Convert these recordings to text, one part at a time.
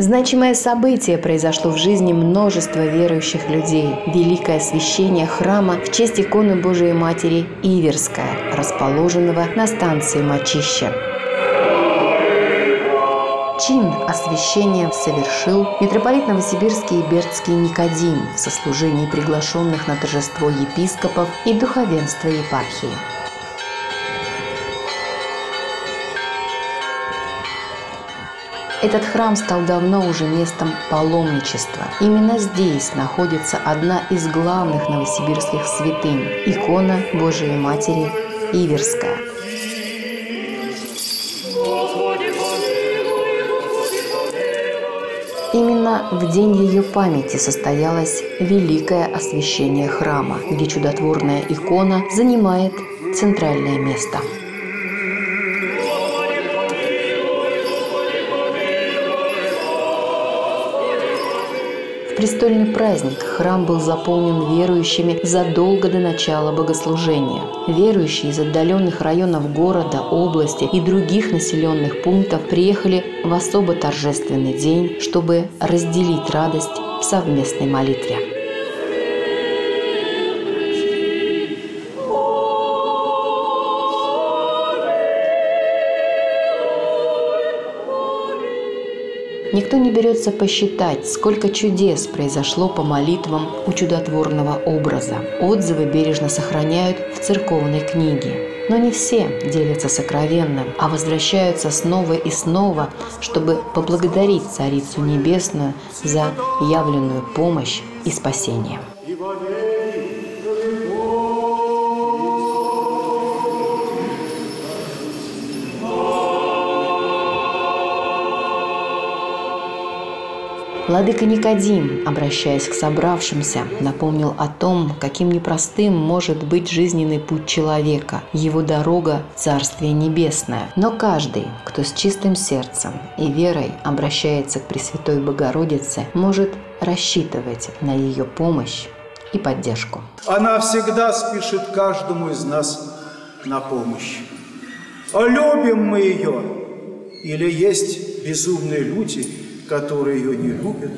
Значимое событие произошло в жизни множества верующих людей. Великое освящение храма в честь иконы Божией Матери Иверская, расположенного на станции Мочища. Чин освящения совершил митрополит Новосибирский и Бердский Никодим в сослужении приглашенных на торжество епископов и духовенства епархии. Этот храм стал давно уже местом паломничества. Именно здесь находится одна из главных новосибирских святынь – икона Божией Матери Иверская. Именно в день ее памяти состоялось великое освящение храма, где чудотворная икона занимает центральное место. Престольный праздник храм был заполнен верующими задолго до начала богослужения. Верующие из отдаленных районов города, области и других населенных пунктов приехали в особо торжественный день, чтобы разделить радость в совместной молитве. Никто не берется посчитать, сколько чудес произошло по молитвам у чудотворного образа. Отзывы бережно сохраняют в церковной книге. Но не все делятся сокровенным, а возвращаются снова и снова, чтобы поблагодарить Царицу Небесную за явленную помощь и спасение. Владыка Никодим, обращаясь к собравшимся, напомнил о том, каким непростым может быть жизненный путь человека, его дорога в Царствие Небесное. Но каждый, кто с чистым сердцем и верой обращается к Пресвятой Богородице, может рассчитывать на ее помощь и поддержку. Она всегда спешит каждому из нас на помощь. А любим мы ее или есть безумные люди, которые ее не любят?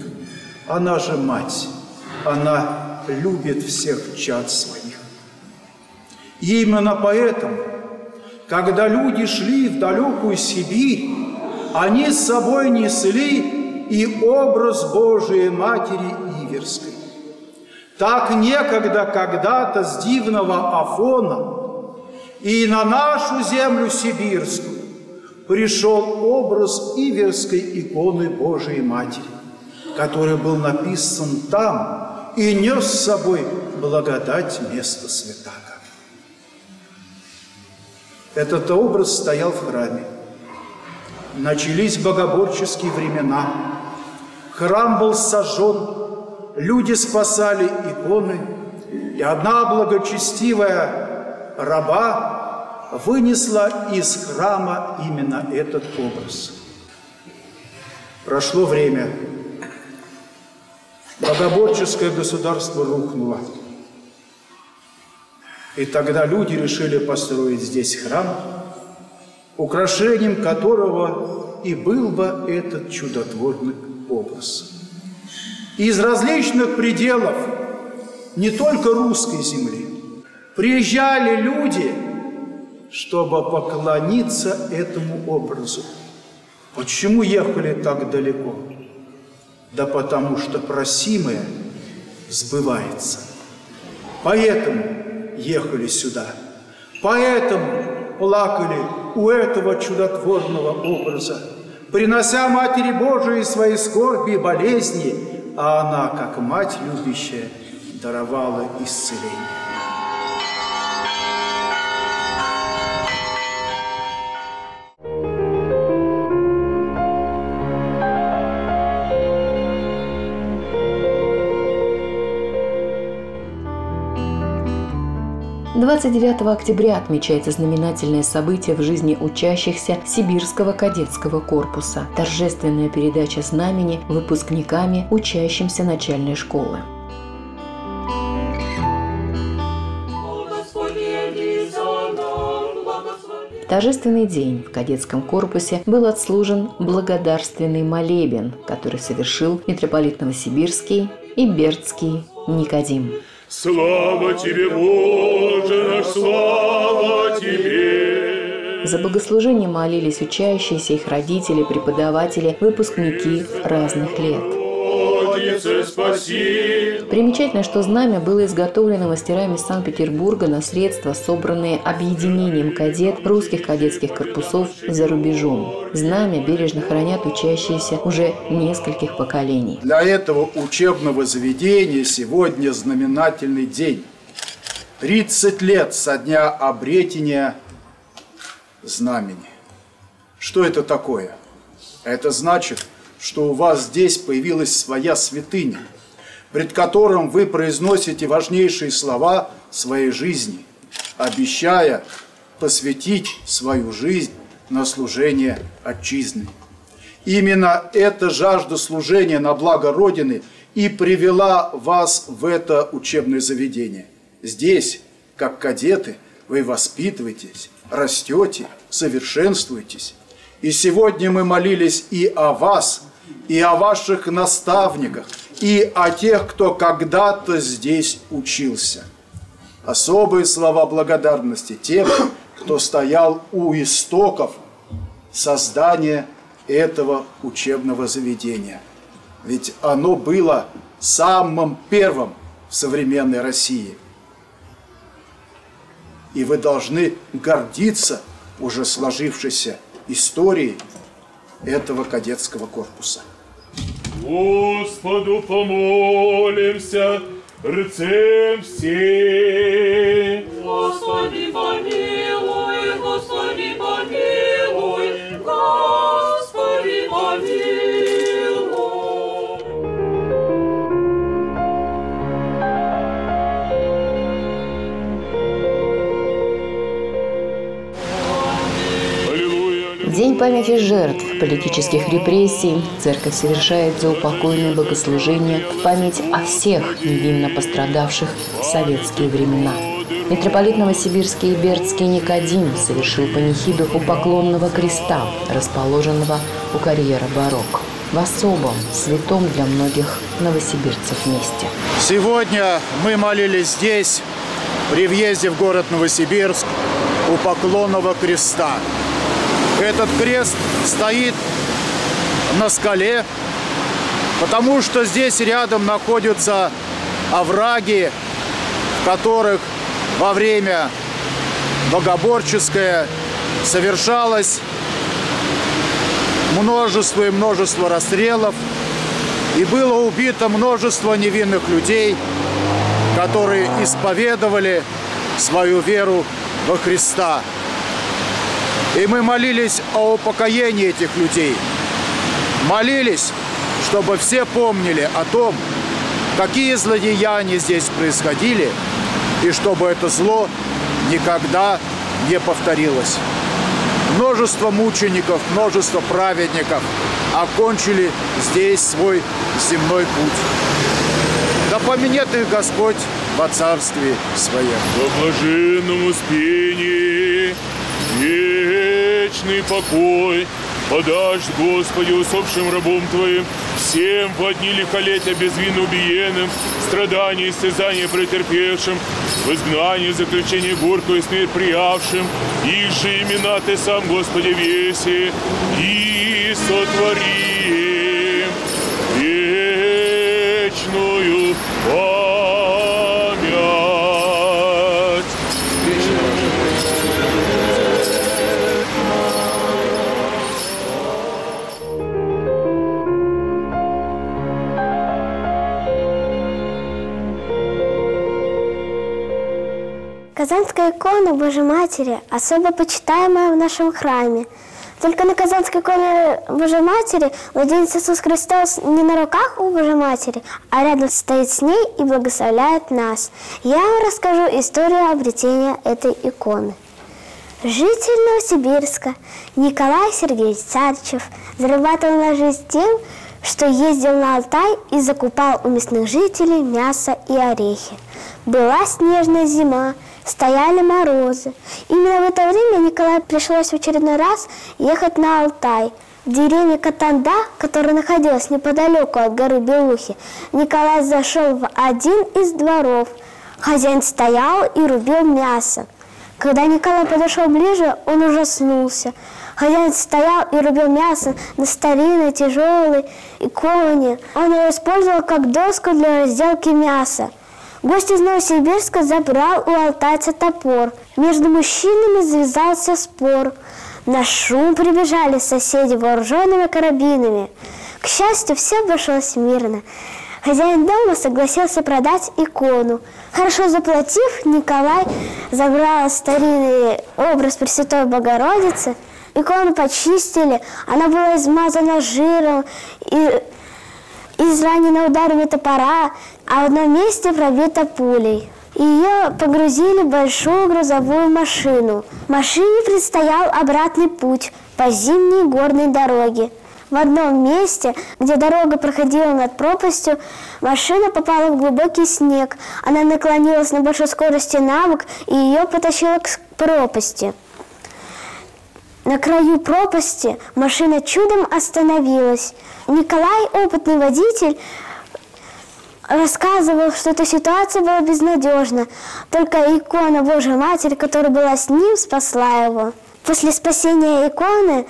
Она же мать, она любит всех чад своих. И именно поэтому, когда люди шли в далекую Сибирь, они с собой несли и образ Божией Матери Иверской. Так некогда когда-то с дивного Афона и на нашу землю сибирскую пришел образ Иверской иконы Божией Матери, который был написан там и нес с собой благодать места святаго. Этот образ стоял в храме. Начались богоборческие времена. Храм был сожжен, люди спасали иконы, и одна благочестивая раба вынесла из храма именно этот образ. Прошло время. Богоборческое государство рухнуло. И тогда люди решили построить здесь храм, украшением которого и был бы этот чудотворный образ. Из различных пределов не только русской земли приезжали люди, чтобы поклониться этому образу. Почему ехали так далеко? Да потому что просимое сбывается. Поэтому ехали сюда. Поэтому плакали у этого чудотворного образа, принося Матери Божией свои скорби и болезни, а она, как мать любящая, даровала исцеление. 29 октября отмечается знаменательное событие в жизни учащихся Сибирского кадетского корпуса – торжественная передача знамени выпускниками, учащимся начальной школы. В торжественный день в кадетском корпусе был отслужен благодарственный молебен, который совершил митрополит Новосибирский и Бердский Никодим. Слава тебе, Боже наш, слава тебе! За богослужение молились учащиеся, их родители, преподаватели, выпускники разных лет. Примечательно, что знамя было изготовлено мастерами Санкт-Петербурга на средства, собранные объединением кадет русских кадетских корпусов за рубежом. Знамя бережно хранят учащиеся уже нескольких поколений. Для этого учебного заведения сегодня знаменательный день. 30 лет со дня обретения знамени. Что это такое? Это значит, что у вас здесь появилась своя святыня, пред которым вы произносите важнейшие слова своей жизни, обещая посвятить свою жизнь на служение Отчизны. Именно эта жажда служения на благо Родины и привела вас в это учебное заведение. Здесь, как кадеты, вы воспитываетесь, растете, совершенствуетесь. И сегодня мы молились и о вас, и о ваших наставниках, и о тех, кто когда-то здесь учился. Особые слова благодарности тем, кто стоял у истоков создания этого учебного заведения. Ведь оно было самым первым в современной России. И вы должны гордиться уже сложившейся истории этого кадетского корпуса. Господу помолимся, рыцем все. Господи, помилуй, Господи, помилуй, Господи, помилуй. День памяти жертв политических репрессий церковь совершает заупокойное богослужение в память о всех невинно пострадавших в советские времена. Митрополит Новосибирский и Бердский Никодим совершил панихиду у поклонного креста, расположенного у карьера барок, в особом, святом для многих новосибирцев месте. Сегодня мы молились здесь, при въезде в город Новосибирск, у поклонного креста. Этот крест стоит на скале, потому что здесь рядом находятся овраги, в которых во время богоборческое совершалось множество и множество расстрелов, и было убито множество невинных людей, которые исповедовали свою веру во Христа. И мы молились о упокоении этих людей. Молились, чтобы все помнили о том, какие злодеяния здесь происходили, и чтобы это зло никогда не повторилось. Множество мучеников, множество праведников окончили здесь свой земной путь. Да поменет их Господь во Царстве Своем. Во блаженном успении вечный покой подашь, Господи, усопшим рабом Твоим, всем во дни лихолетия безвинно убиенным, страдания и стязания претерпевшим, в изгнании, заключении горькую смерть приявшим, их же имена Ты сам, Господи, веси и сотвори вечную Казанская икона Божьей Матери особо почитаемая в нашем храме. Только на Казанской иконе Божьей Матери младенец Иисус Христос не на руках у Божьей Матери, а рядом стоит с ней и благословляет нас. Я вам расскажу историю обретения этой иконы. Житель Новосибирска Николай Сергеевич Царичев зарабатывал на жизнь тем, что ездил на Алтай и закупал у местных жителей мясо и орехи. Была снежная зима, стояли морозы. Именно в это время Николаю пришлось в очередной раз ехать на Алтай. В деревне Катанда, которая находилась неподалеку от горы Белухи, Николай зашел в один из дворов. Хозяин стоял и рубил мясо. Когда Николай подошел ближе, он ужаснулся. Хозяин стоял и рубил мясо на старинной тяжелой иконе. Он ее использовал как доску для разделки мяса. Гость из Новосибирска забрал у алтайца топор. Между мужчинами завязался спор. На шум прибежали соседи вооруженными карабинами. К счастью, все обошлось мирно. Хозяин дома согласился продать икону. Хорошо заплатив, Николай забрал старинный образ Пресвятой Богородицы. Икону почистили, она была измазана жиром и изранена ударами топора, а в одном месте пробита пулей. Ее погрузили в большую грузовую машину. Машине предстоял обратный путь по зимней горной дороге. В одном месте, где дорога проходила над пропастью, машина попала в глубокий снег. Она наклонилась на большой скорости на бок и ее потащила к пропасти. На краю пропасти машина чудом остановилась. Николай, опытный водитель, рассказывал, что эта ситуация была безнадежна. Только икона Божьей Матери, которая была с ним, спасла его. После спасения иконы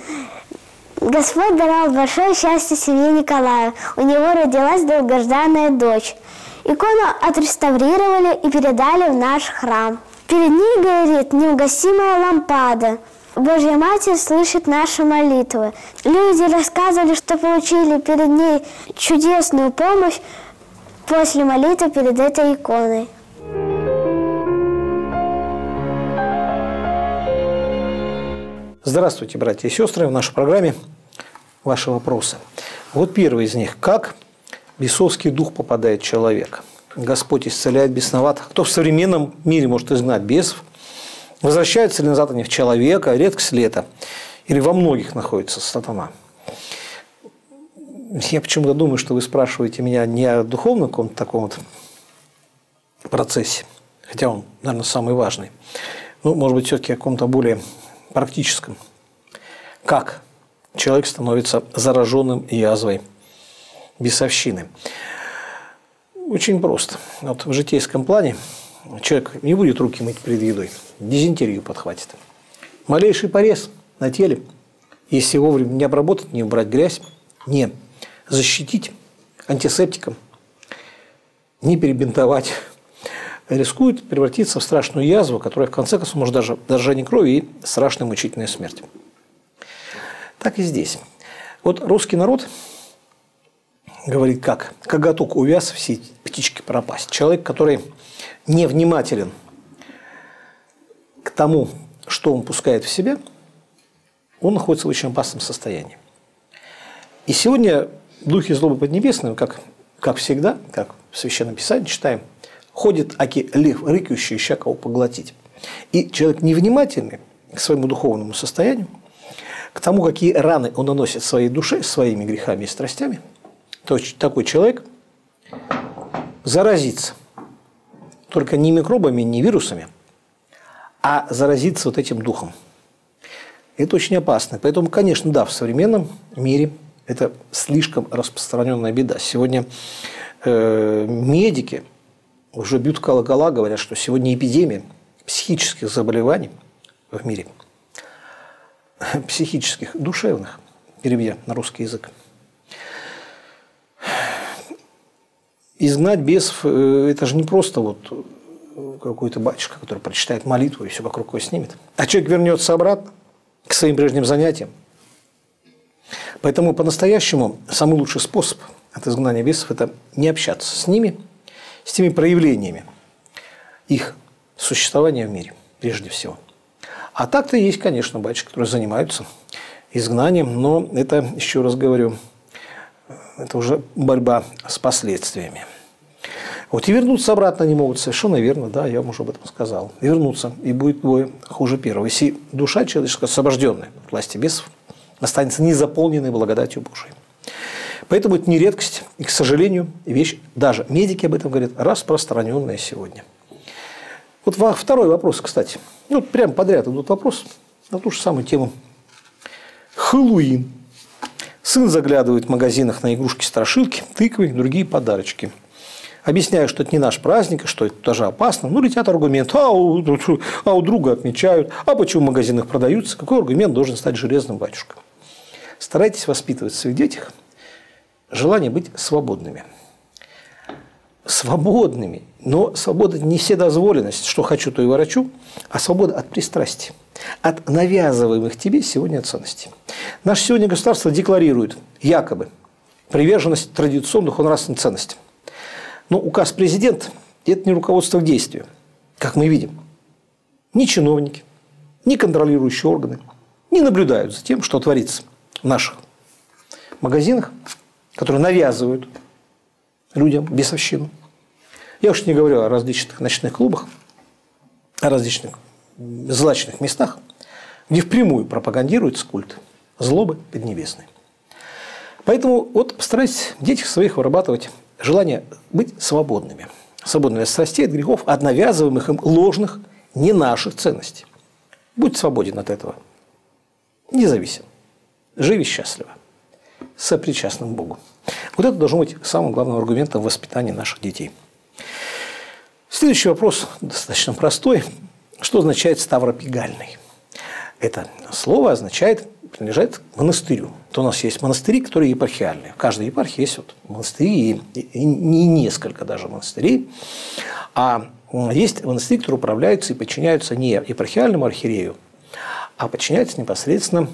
Господь даровал большое счастье семье Николая. У него родилась долгожданная дочь. Икону отреставрировали и передали в наш храм. Перед ней горит неугасимая лампада. Божья Матерь слышит наши молитвы. Люди рассказывали, что получили перед ней чудесную помощь после молитвы перед этой иконой. Здравствуйте, братья и сестры. В нашей программе ваши вопросы. Вот первый из них. Как бесовский дух попадает в человека? Господь исцеляет бесноватых. Кто в современном мире может изгнать бесов? Возвращаются ли назад они в человека? Редкость ли это? Или во многих находится сатана? Я почему-то думаю, что вы спрашиваете меня не о духовном каком-то таком вот процессе, хотя он, наверное, самый важный. Ну, может быть, все-таки о каком-то более практическом. Как человек становится зараженным язвой бесовщины? Очень просто. Вот в житейском плане человек не будет руки мыть перед едой, дизентерию подхватит. Малейший порез на теле, если вовремя не обработать, не убрать грязь, не защитить антисептиком, не перебинтовать, рискует превратиться в страшную язву, которая в конце концов может даже заражение крови и страшная мучительная смерть. Так и здесь. Вот русский народ говорит как? Коготок увяз, все птички пропасть. Человек, который невнимателен к тому, что он пускает в себя, он находится в очень опасном состоянии. И сегодня духи злобы поднебесные, как всегда, как в Священном Писании читаем, ходит аки лев, рыкающий, ища кого поглотить. И человек невнимательный к своему духовному состоянию, к тому, какие раны он наносит своей душе, своими грехами и страстями, то такой человек заразится только не микробами, не вирусами, а заразится вот этим духом. Это очень опасно. Поэтому, конечно, да, в современном мире это слишком распространенная беда. Сегодня медики уже бьют колокола, говорят, что сегодня эпидемия психических заболеваний в мире. Психических, душевных, переведя на русский язык. Изгнать бесов – это же не просто вот какой-то батюшка, который прочитает молитву и все вокруг его снимет. А человек вернется обратно к своим прежним занятиям. Поэтому по-настоящему самый лучший способ от изгнания бесов – это не общаться с ними, с теми проявлениями их существования в мире, прежде всего. А так-то есть, конечно, батюшки, которые занимаются изгнанием, но это, еще раз говорю, это уже борьба с последствиями. Вот и вернуться обратно не могут, совершенно верно, да, я вам уже об этом сказал. И вернуться, и будет двое хуже первого. Если душа человеческая, освобожденная от власти бесов, останется незаполненной благодатью Божией. Поэтому это не редкость, и, к сожалению, вещь, даже медики об этом говорят, распространенная сегодня. Вот второй вопрос, кстати. Вот прямо подряд идут вопросы на ту же самую тему. Хэллоуин. Сын заглядывает в магазинах на игрушки-страшилки, тыквы и другие подарочки. Объясняю, что это не наш праздник, что это даже опасно. Ну, летят аргументы. А у друга отмечают. А почему в магазинах продаются? Какой аргумент должен стать железным, батюшка? Старайтесь воспитывать в своих детях желание быть свободными. Свободными. Но свобода не вседозволенность, что хочу, то и ворочу, а свобода от пристрастий, от навязываемых тебе сегодня ценностей. Наше сегодня государство декларирует якобы приверженность традиционных духовно-нравственным ценностям. Но указ президента – это не руководство к действию, как мы видим. Ни чиновники, ни контролирующие органы не наблюдают за тем, что творится в наших магазинах, которые навязывают людям бесовщину. Я уж не говорю о различных ночных клубах, о различных злачных местах, где впрямую пропагандируется культ злобы поднебесной. Поэтому вот постарайтесь в детях своих вырабатывать желание быть свободными. Свободными от страстей, от грехов, от навязываемых им ложных, не наших ценностей. Будь свободен от этого. Независим. Живи счастливо. Сопричастным Богу. Вот это должно быть самым главным аргументом воспитания наших детей. Следующий вопрос достаточно простой. Что означает ставропигальный? Это слово означает, принадлежит к монастырю. То у нас есть монастыри, которые епархиальные. В каждой епархии есть вот монастыри, и не несколько даже монастырей. А есть монастыри, которые управляются и подчиняются не епархиальному архиерею, а подчиняются непосредственно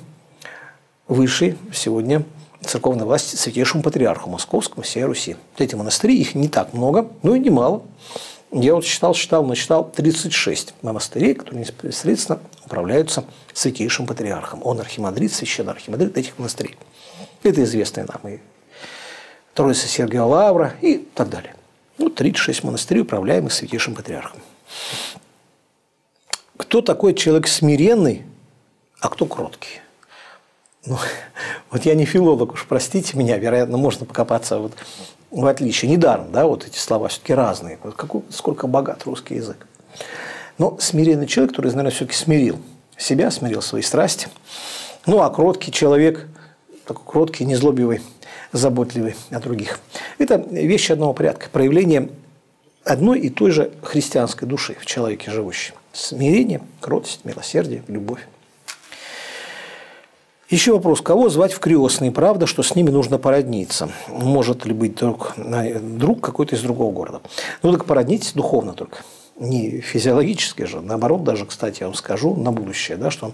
высшей сегодня церковной власти святейшему патриарху Московскому всей Руси. Вот эти монастыри, их не так много, но и немало. Я вот насчитал 36 монастырей, которые непосредственно управляются святейшим патриархом. Он архимандрит, священный архимандрит этих монастырей. Это известные нам и Троица Сергия Лавра и так далее. Ну, 36 монастырей, управляемых святейшим патриархом. Кто такой человек смиренный, а кто кроткий? Ну, вот я не филолог, уж простите меня, вероятно, можно покопаться вот в отличие. Недаром, да, вот эти слова все-таки разные. Вот сколько богат русский язык. Но смиренный человек, который, наверное, все-таки смирил себя, смирил свои страсти. Ну, а кроткий человек, такой кроткий, незлобивый, заботливый о других. Это вещи одного порядка, проявление одной и той же христианской души в человеке живущем. Смирение, кротость, милосердие, любовь. Еще вопрос, кого звать в крестные? Правда, что с ними нужно породниться? Может ли быть друг какой-то из другого города? Ну, так породнитесь духовно только, не физиологически же. Наоборот, даже, кстати, я вам скажу на будущее, да, что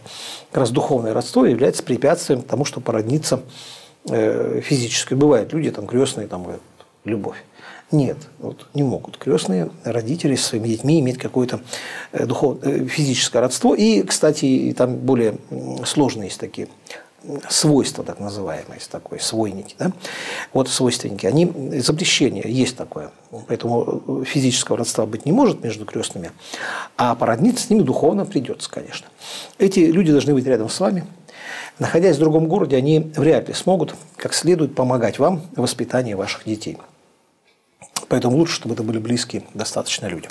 как раз духовное родство является препятствием тому, что породниться физически. Бывают люди, там, крестные, там, любовь. Нет, вот не могут крестные родители со своими детьми иметь какое-то физическое родство. И, кстати, там более сложные есть такие свойства, так называемые, такой свойники. Да? Вот свойственники, они запрещение есть такое. Поэтому физического родства быть не может между крестными, а породниться с ними духовно придется, конечно. Эти люди должны быть рядом с вами. Находясь в другом городе, они вряд ли смогут как следует помогать вам в воспитании ваших детей. Поэтому лучше, чтобы это были близкие достаточно люди.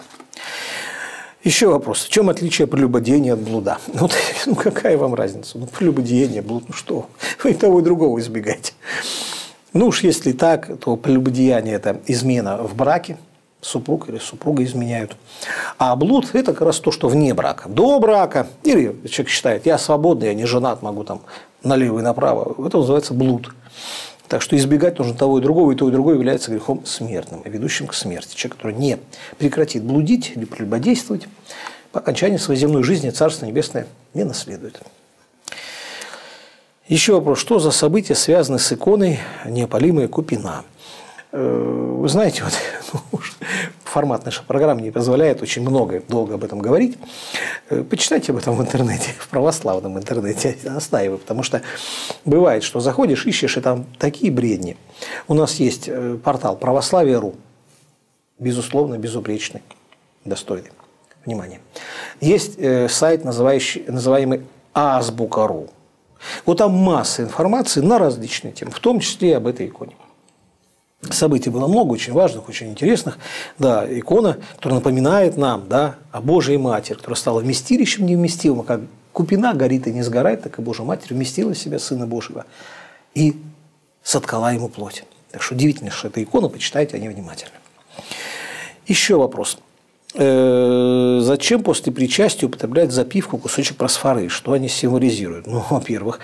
Еще вопрос. В чем отличие прелюбодеяния от блуда? Вот, ну, какая вам разница? Ну, прелюбодеяние, блуд, ну что? Вы и того, и другого избегаете. Ну уж если так, то прелюбодеяние – это измена в браке. Супруг или супруга изменяют. А блуд – это как раз то, что вне брака. До брака. Или человек считает, я свободный, я не женат, могу там налево и направо. Это называется блуд. Так что избегать нужно того и другого, и то и другое является грехом смертным, ведущим к смерти. Человек, который не прекратит блудить или прелюбодействовать, по окончании своей земной жизни Царство Небесное не наследует. Еще вопрос, что за события связаны с иконой Неопалимая Купина? Вы знаете, вот, формат нашей программы не позволяет очень много, долго об этом говорить. Почитайте об этом в интернете, в православном интернете, настаиваю, потому что бывает, что заходишь, ищешь, и там такие бредни. У нас есть портал православия.ру, безусловно, безупречный, достойный. Внимание. Есть сайт, называемый Азбука.ру. Вот там масса информации на различные темы, в том числе и об этой иконе. Событий было много, очень важных, очень интересных. Да, икона, которая напоминает нам, да, о Божьей Матери, которая стала вместилищем невместимым, а как Купина горит и не сгорает, так и Божья Матерь вместила в себя Сына Божьего и соткала ему плоть. Так что удивительно, что эта икона, почитайте о ней внимательно. Еще вопрос. Зачем после причастия употреблять запивку кусочек просфоры? Что они символизируют? Ну, во-первых,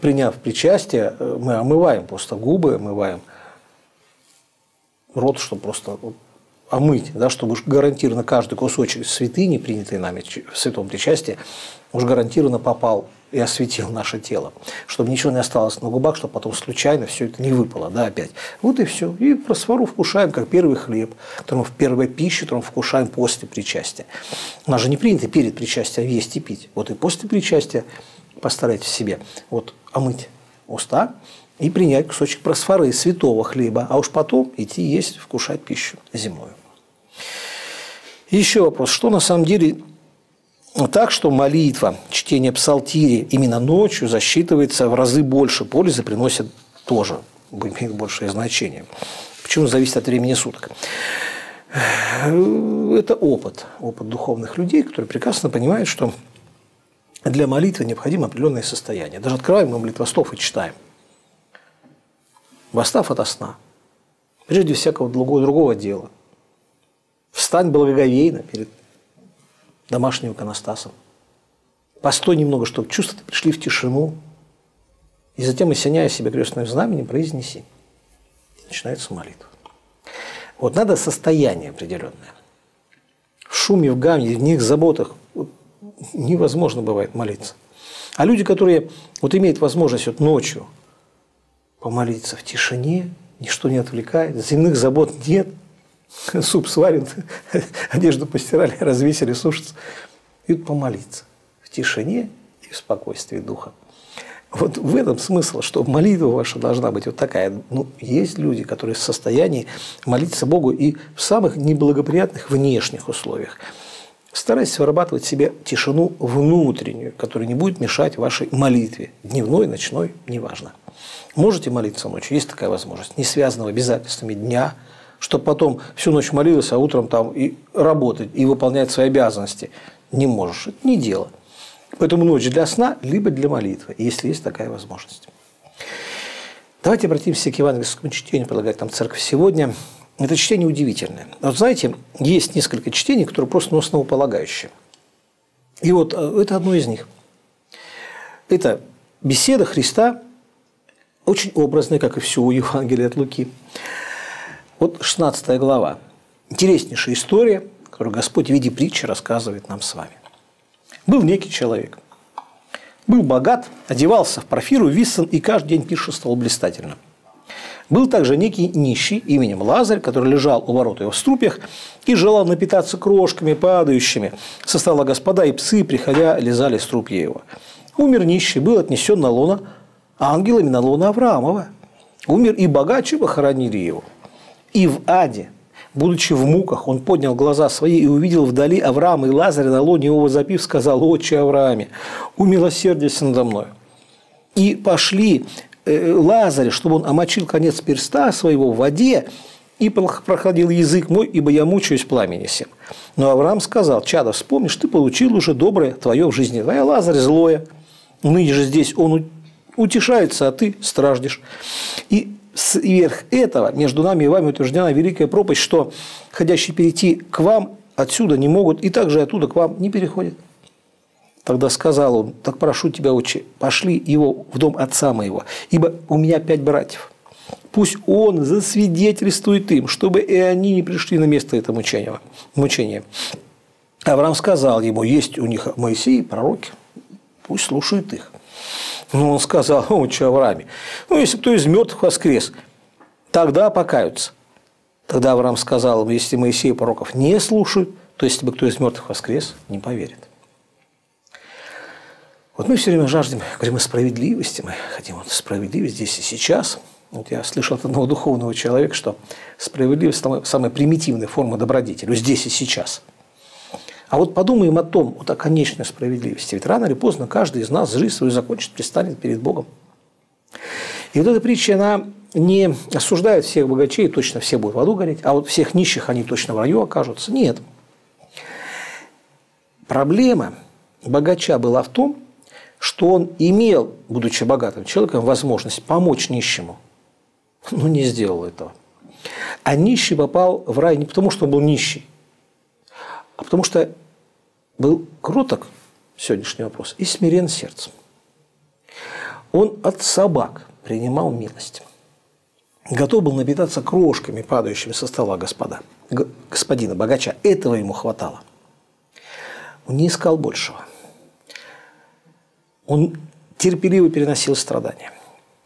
приняв причастие, мы омываем просто губы, омываем рот, чтобы просто омыть, да, чтобы уж гарантированно каждый кусочек святыни, принятый нами в святом причастии, уж гарантированно попал и осветил наше тело, чтобы ничего не осталось на губах, чтобы потом случайно все это не выпало, да, опять. Вот и все. И просфору вкушаем, как первый хлеб, которым в первой пище, которым вкушаем после причастия. У нас же не принято перед причастием есть и пить. Вот и после причастия постарайтесь себе вот омыть уста и принять кусочек просфоры святого хлеба, а уж потом идти есть, вкушать пищу земную. Еще вопрос. Что на самом деле... Так что молитва, чтение псалтири именно ночью засчитывается в разы больше, пользы приносит тоже, имеет большее значение. Почему? Зависит от времени суток. Это опыт духовных людей, которые прекрасно понимают, что для молитвы необходимо определенное состояние. Даже открываем мы молитвослов и читаем. «Восстав ото сна, прежде всякого другого дела, встань благоговейно перед домашним иконостасом. Постой немного, чтобы чувства пришли в тишину. И затем, осеняя себя крестным знаменем, произнеси». Начинается молитва. Вот надо состояние определенное. В шуме, в гамме, в них заботах вот, невозможно бывает молиться. А люди, которые вот, имеют возможность вот, ночью помолиться в тишине, ничто не отвлекает, земных забот нет, суп сварен, одежду постирали, развесили, сушатся. И помолиться в тишине и в спокойствии духа. Вот в этом смысл, что молитва ваша должна быть вот такая. Ну, есть люди, которые в состоянии молиться Богу и в самых неблагоприятных внешних условиях. Старайтесь вырабатывать себе тишину внутреннюю, которая не будет мешать вашей молитве. Дневной, ночной, неважно. Можете молиться ночью, есть такая возможность, не связанного обязательствами дня, чтобы потом всю ночь молился, а утром там и работать, и выполнять свои обязанности. Не можешь. Это не дело. Поэтому ночь для сна, либо для молитвы, если есть такая возможность. Давайте обратимся к евангельскому чтению, предлагает нам церковь сегодня. Это чтение удивительное. Вот знаете, есть несколько чтений, которые просто основополагающие. И вот это одно из них. Это беседа Христа, очень образная, как и все у Евангелия от Луки. Вот 16 глава. Интереснейшая история, которую Господь в виде притчи рассказывает нам с вами. Был некий человек. Был богат, одевался в парфиру, висон и каждый день пиршествовал блистательно. Был также некий нищий именем Лазарь, который лежал у ворот его в струпьях и желал напитаться крошками падающими. Со стола господа и псы, приходя, лизали струпья его. Умер нищий, был отнесен на лоно ангелами, на лоно Авраамова. Умер и богач, и похоронили его. И в аде, будучи в муках, он поднял глаза свои и увидел вдали Авраама и Лазаря на лоне его, возопив, сказал: «Отче Аврааме, умилосердись надо мной». И пошли Лазаря, чтобы он омочил конец перста своего в воде, и проходил язык мой, ибо я мучаюсь пламени сем. Но Авраам сказал: «Чадо, вспомнишь, ты получил уже доброе твое в жизни, твоя Лазарь злое. Ныне же здесь он утешается, а ты страждешь». И сверх этого между нами и вами утверждена великая пропасть, что ходящие перейти к вам отсюда не могут, и также оттуда к вам не переходят. Тогда сказал он: «Так прошу тебя, отче, пошли его в дом отца моего, ибо у меня 5 братьев. Пусть он засвидетельствует им, чтобы и они не пришли на место этого мучения». Авраам сказал ему: «Есть у них Моисей, пророки, пусть слушают их». Но он сказал: «Отче Аврааме, ну, если кто из мертвых воскрес, тогда покаются». Тогда Авраам сказал: если Моисей пророков не слушают, то если бы кто из мертвых воскрес, не поверит. Вот мы все время жаждем, говорим о справедливости, мы хотим вот справедливость здесь и сейчас. Вот я слышал от одного духовного человека, что справедливость – самая примитивная форма добродетели, здесь и сейчас. А вот подумаем о том, вот о конечной справедливости. Ведь рано или поздно каждый из нас жизнь свою закончит, предстанет перед Богом. И вот эта притча, она не осуждает всех богачей, точно все будут в аду гореть, а вот всех нищих они точно в раю окажутся. Нет. Проблема богача была в том, что он имел, будучи богатым человеком, возможность помочь нищему, но не сделал этого. А нищий попал в рай не потому, что он был нищий, а потому что был кроток, сегодняшний вопрос, и смирен сердцем. Он от собак принимал милость. Готов был напитаться крошками, падающими со стола господина богача. Этого ему хватало. Он не искал большего. Он терпеливо переносил страдания.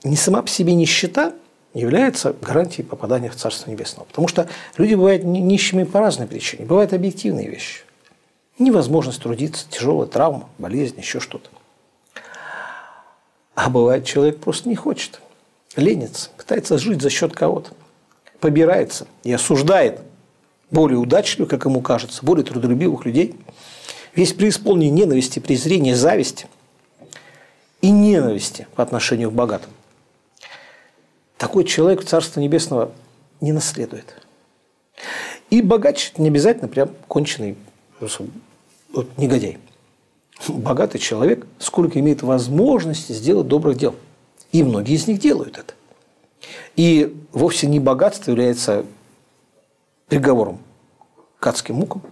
Не сама по себе нищета является гарантией попадания в Царство Небесное. Потому что люди бывают нищими по разной причине. Бывают объективные вещи. Невозможность трудиться, тяжелая травма, болезнь, еще что-то. А бывает, человек просто не хочет. Ленится, пытается жить за счет кого-то. Побирается и осуждает более удачливых, как ему кажется, более трудолюбивых людей. Весь преисполнен ненависти, презрения, зависти. И ненависти по отношению к богатым. Такой человек Царства Небесного не наследует. И богач не обязательно прям конченый вот, негодяй. Богатый человек сколько имеет возможности сделать добрых дел. И многие из них делают это. И вовсе не богатство является приговором к адским мукам,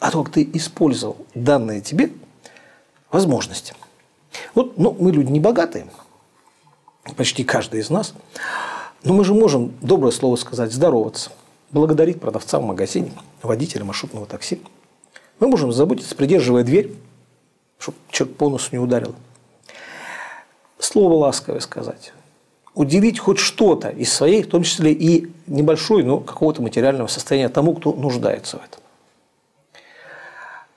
а то, как ты использовал данные тебе возможности. Вот, ну, мы люди не богатые, почти каждый из нас, но мы же можем доброе слово сказать, здороваться, благодарить продавца в магазине, водителя маршрутного такси. Мы можем заботиться, придерживая дверь, чтобы человек по носу не ударил. Слово ласковое сказать. Уделить хоть что-то из своей, в том числе и небольшой, но какого-то материального состояния тому, кто нуждается в этом.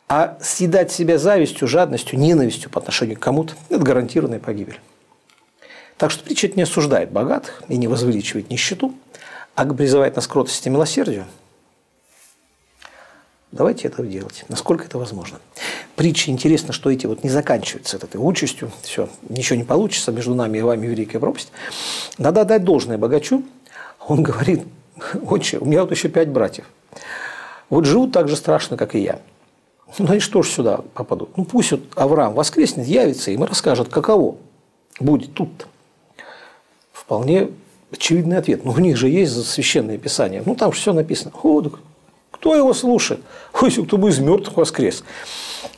А съедать себя завистью, жадностью, ненавистью по отношению к кому-то – это гарантированная погибель. Так что притча не осуждает богатых и не возвеличивает нищету, а призывает нас к кротости и милосердию. Давайте это делать, насколько это возможно. Притчи интересно, что эти вот не заканчиваются этой участью. Все, ничего не получится, между нами и вами великая пропасть. Надо отдать должное богачу. Он говорит: отче, у меня вот еще 5 братьев. Вот живут так же страшно, как и я. Ну и что ж сюда попадут? Ну пусть вот Авраам воскреснет, явится, и им расскажет, каково будет тут-то. Вполне очевидный ответ. Ну у них же есть священное писание. Ну там же все написано. О, так кто его слушает? Ой, кто бы из мертвых воскрес.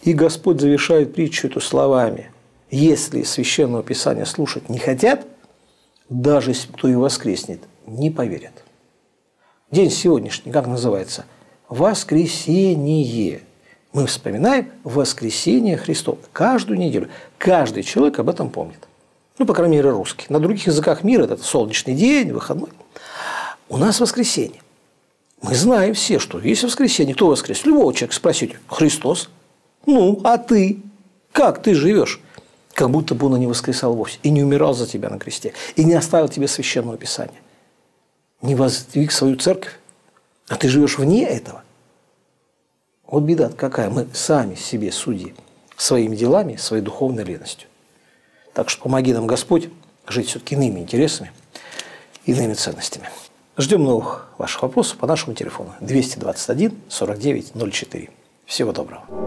И Господь завершает притчу эту словами: если священного писания слушать не хотят, даже если кто и воскреснет, не поверят. День сегодняшний, как называется? Воскресение. Мы вспоминаем воскресение Христово каждую неделю. Каждый человек об этом помнит. Ну, по крайней мере, русский. На других языках мира это солнечный день, выходной. У нас воскресенье. Мы знаем все, что есть воскресенье. Кто воскрес? Любого человека спросите. Христос. Ну, а ты? Как ты живешь? Как будто бы он не воскресал вовсе. И не умирал за тебя на кресте. И не оставил тебе священного писания. Не воздвиг свою церковь. А ты живешь вне этого. Вот беда какая, мы сами себе судим своими делами, своей духовной леностью. Так что помоги нам, Господь, жить все-таки иными интересами, иными ценностями. Ждем новых ваших вопросов по нашему телефону 221 49 04. Всего доброго.